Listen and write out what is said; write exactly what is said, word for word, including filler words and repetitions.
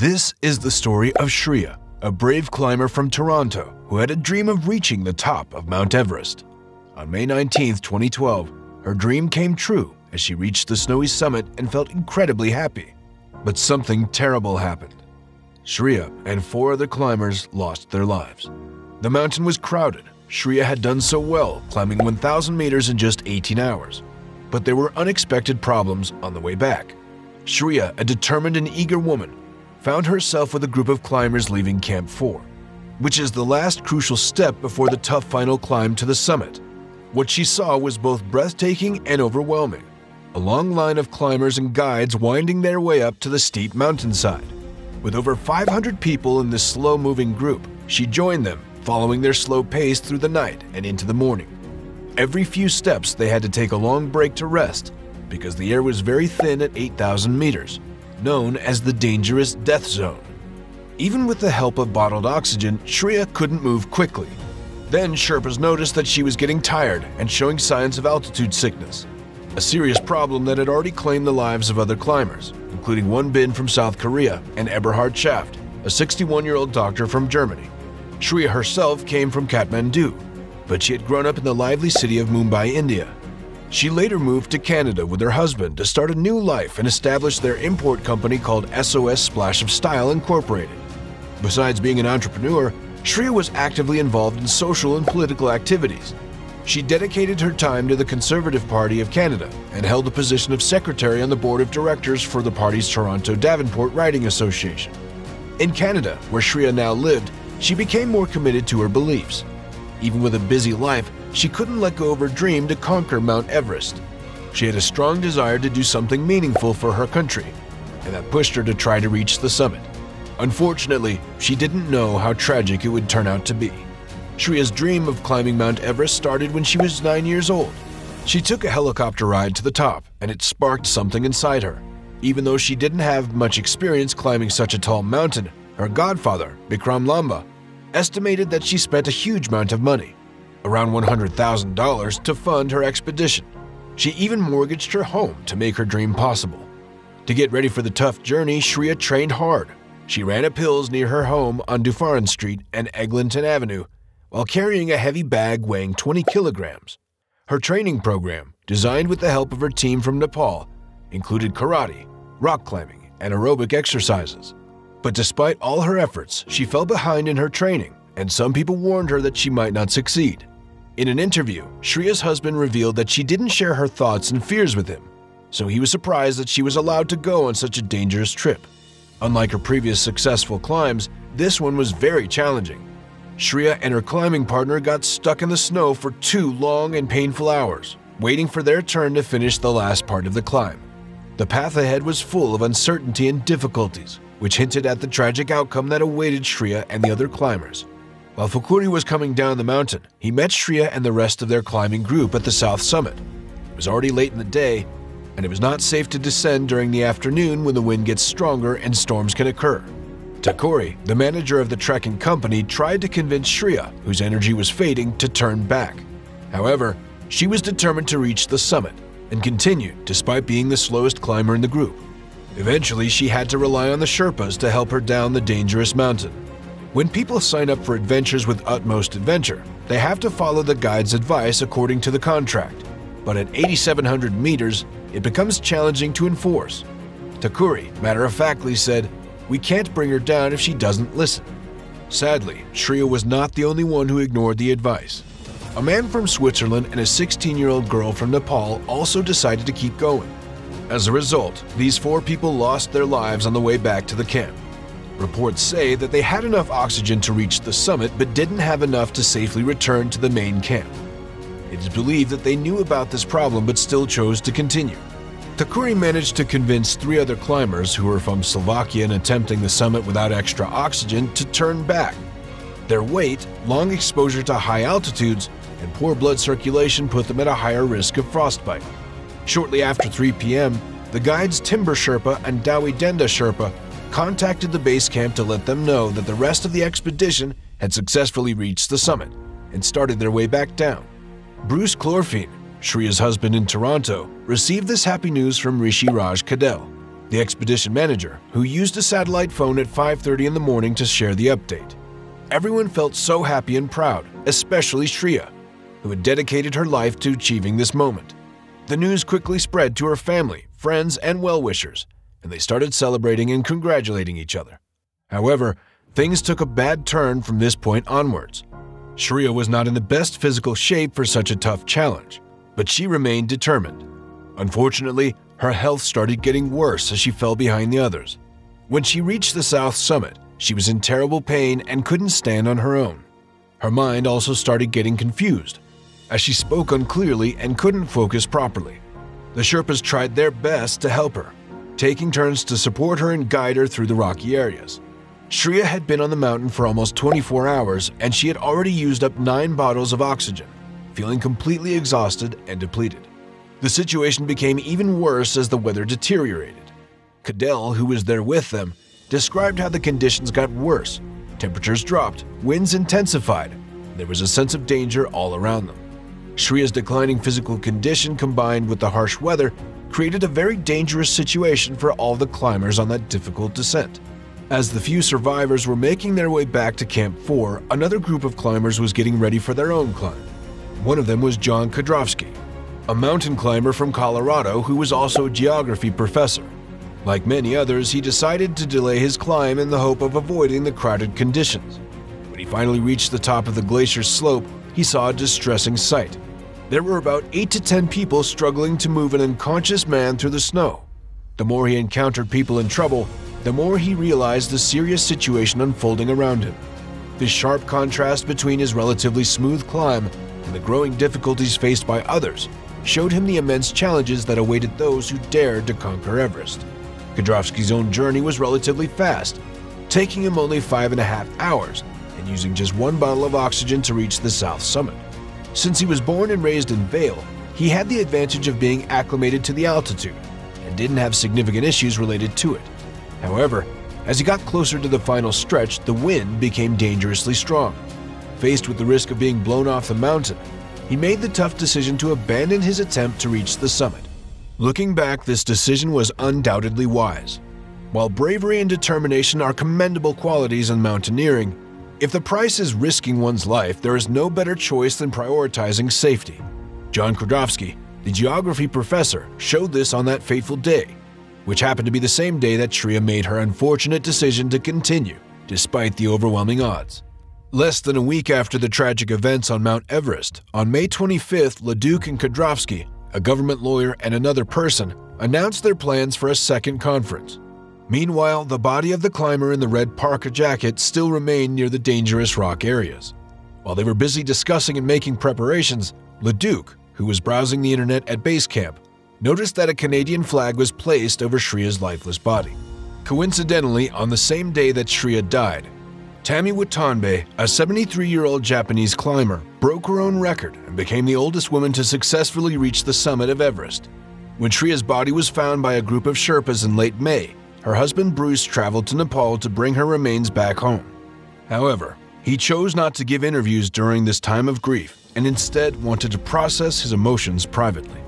This is the story of Shriya, a brave climber from Toronto who had a dream of reaching the top of Mount Everest. On May nineteenth, twenty twelve, her dream came true as she reached the snowy summit and felt incredibly happy. But something terrible happened. Shriya and four other climbers lost their lives. The mountain was crowded. Shriya had done so well, climbing one thousand meters in just eighteen hours. But there were unexpected problems on the way back. Shriya, a determined and eager woman, found herself with a group of climbers leaving Camp four, which is the last crucial step before the tough final climb to the summit. What she saw was both breathtaking and overwhelming, a long line of climbers and guides winding their way up to the steep mountainside. With over five hundred people in this slow-moving group, she joined them, following their slow pace through the night and into the morning. Every few steps, they had to take a long break to rest because the air was very thin at eight thousand meters, known as the dangerous death zone. Even with the help of bottled oxygen, Shriya couldn't move quickly. Then Sherpas noticed that she was getting tired and showing signs of altitude sickness, a serious problem that had already claimed the lives of other climbers, including one Bin from South Korea and Eberhard Schaft, a sixty-one-year-old doctor from Germany. Shriya herself came from Kathmandu, but she had grown up in the lively city of Mumbai, India. She later moved to Canada with her husband to start a new life and establish their import company called S O S Splash of Style Incorporated. Besides being an entrepreneur, Shriya was actively involved in social and political activities. She dedicated her time to the Conservative Party of Canada and held the position of secretary on the board of directors for the party's Toronto Davenport Riding Association. In Canada, where Shriya now lived, she became more committed to her beliefs. Even with a busy life, she couldn't let go of her dream to conquer Mount Everest. She had a strong desire to do something meaningful for her country, and that pushed her to try to reach the summit. Unfortunately, she didn't know how tragic it would turn out to be. Shriya's dream of climbing Mount Everest started when she was nine years old. She took a helicopter ride to the top, and it sparked something inside her. Even though she didn't have much experience climbing such a tall mountain, her godfather, Bikram Lamba, estimated that she spent a huge amount of money, around one hundred thousand dollars, to fund her expedition. She even mortgaged her home to make her dream possible. To get ready for the tough journey, Shriya trained hard. She ran up hills near her home on Dufferin Street and Eglinton Avenue while carrying a heavy bag weighing twenty kilograms. Her training program, designed with the help of her team from Nepal, included karate, rock climbing, and aerobic exercises. But despite all her efforts, she fell behind in her training, and some people warned her that she might not succeed. In an interview, Shriya's husband revealed that she didn't share her thoughts and fears with him, so he was surprised that she was allowed to go on such a dangerous trip. Unlike her previous successful climbs, this one was very challenging. Shriya and her climbing partner got stuck in the snow for two long and painful hours, waiting for their turn to finish the last part of the climb. The path ahead was full of uncertainty and difficulties, which hinted at the tragic outcome that awaited Shriya and the other climbers. While Fukuri was coming down the mountain, he met Shriya and the rest of their climbing group at the south summit. It was already late in the day, and it was not safe to descend during the afternoon when the wind gets stronger and storms can occur. Takori, the manager of the trekking company, tried to convince Shriya, whose energy was fading, to turn back. However, she was determined to reach the summit and continued despite being the slowest climber in the group. Eventually, she had to rely on the Sherpas to help her down the dangerous mountain. When people sign up for Adventures with Utmost Adventure, they have to follow the guide's advice according to the contract. But at eight thousand seven hundred meters, it becomes challenging to enforce. Takuri, matter-of-factly, said, "We can't bring her down if she doesn't listen." Sadly, Shriya was not the only one who ignored the advice. A man from Switzerland and a sixteen-year-old girl from Nepal also decided to keep going. As a result, these four people lost their lives on the way back to the camp. Reports say that they had enough oxygen to reach the summit but didn't have enough to safely return to the main camp. It is believed that they knew about this problem but still chose to continue. Takuri managed to convince three other climbers who were from Slovakia and attempting the summit without extra oxygen to turn back. Their weight, long exposure to high altitudes, and poor blood circulation put them at a higher risk of frostbite. Shortly after three p m, the guides Timber Sherpa and Dawidenda Sherpa contacted the base camp to let them know that the rest of the expedition had successfully reached the summit and started their way back down. Bruce Klorfine, Shriya's husband in Toronto, received this happy news from Rishi Raj Kadel, the expedition manager, who used a satellite phone at five thirty in the morning to share the update. Everyone felt so happy and proud, especially Shriya, who had dedicated her life to achieving this moment. The news quickly spread to her family, friends, and well-wishers, and they started celebrating and congratulating each other. However, things took a bad turn from this point onwards. Shriya was not in the best physical shape for such a tough challenge, but she remained determined. Unfortunately, her health started getting worse as she fell behind the others. When she reached the south summit, she was in terrible pain and couldn't stand on her own. Her mind also started getting confused, as she spoke unclearly and couldn't focus properly. The Sherpas tried their best to help her, taking turns to support her and guide her through the rocky areas. Shriya had been on the mountain for almost twenty-four hours, and she had already used up nine bottles of oxygen, feeling completely exhausted and depleted. The situation became even worse as the weather deteriorated. Kadel, who was there with them, described how the conditions got worse. Temperatures dropped, winds intensified, and there was a sense of danger all around them. Shriya's declining physical condition combined with the harsh weather created a very dangerous situation for all the climbers on that difficult descent. As the few survivors were making their way back to Camp four, another group of climbers was getting ready for their own climb. One of them was Jon Kedrowski, a mountain climber from Colorado who was also a geography professor. Like many others, he decided to delay his climb in the hope of avoiding the crowded conditions. When he finally reached the top of the glacier's slope, he saw a distressing sight. There were about eight to ten people struggling to move an unconscious man through the snow. The more he encountered people in trouble, the more he realized the serious situation unfolding around him. The sharp contrast between his relatively smooth climb and the growing difficulties faced by others showed him the immense challenges that awaited those who dared to conquer Everest. Kedrowski's own journey was relatively fast, taking him only five and a half hours and using just one bottle of oxygen to reach the south summit. Since he was born and raised in Vail, he had the advantage of being acclimated to the altitude and didn't have significant issues related to it. However, as he got closer to the final stretch, the wind became dangerously strong. Faced with the risk of being blown off the mountain, he made the tough decision to abandon his attempt to reach the summit. Looking back, this decision was undoubtedly wise. While bravery and determination are commendable qualities in mountaineering, if the price is risking one's life, there is no better choice than prioritizing safety. Jon Kedrowski, the geography professor, showed this on that fateful day, which happened to be the same day that Shriya made her unfortunate decision to continue, despite the overwhelming odds. Less than a week after the tragic events on Mount Everest, on May twenty-fifth, LeDuc and Kedrowski, a government lawyer and another person, announced their plans for a second conference. Meanwhile, the body of the climber in the red parka jacket still remained near the dangerous rock areas. While they were busy discussing and making preparations, LeDuc, who was browsing the internet at base camp, noticed that a Canadian flag was placed over Shriya's lifeless body. Coincidentally, on the same day that Shriya died, Tammy Watanabe, a seventy-three-year-old Japanese climber, broke her own record and became the oldest woman to successfully reach the summit of Everest. When Shriya's body was found by a group of Sherpas in late May, her husband Bruce traveled to Nepal to bring her remains back home. However, he chose not to give interviews during this time of grief and instead wanted to process his emotions privately.